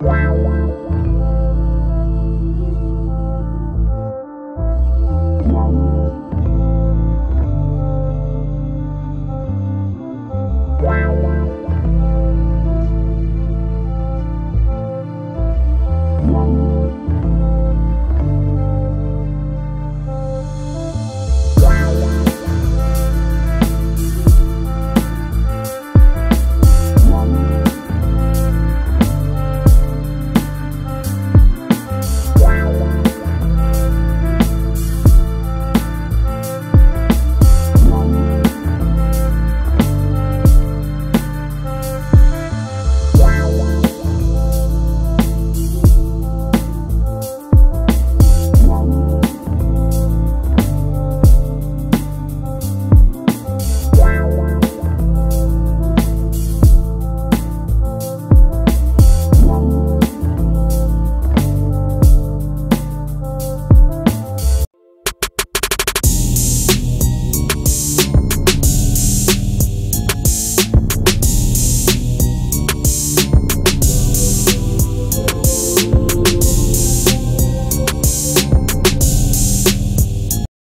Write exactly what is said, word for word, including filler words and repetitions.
Wow.